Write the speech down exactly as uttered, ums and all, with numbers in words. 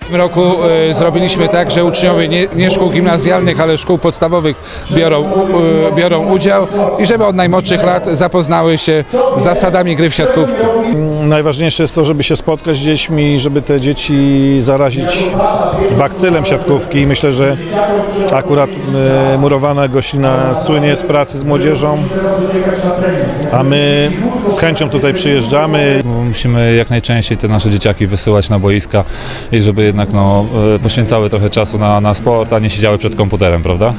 W tym roku y, zrobiliśmy tak, że uczniowie nie, nie szkół gimnazjalnych, ale szkół podstawowych biorą, y, biorą udział i żeby od najmłodszych lat zapoznały się z zasadami gry w siatkówkę. Najważniejsze jest to, żeby się spotkać z dziećmi, żeby te dzieci zarazić bakcylem siatkówki. I myślę, że akurat y, Murowana Goślina słynie z pracy z młodzieżą, a my z chęcią tutaj przyjeżdżamy. Musimy jak najczęściej te nasze dzieciaki wysyłać na boiska i żeby jednak no, poświęcały trochę czasu na, na sport, a nie siedziały przed komputerem, prawda?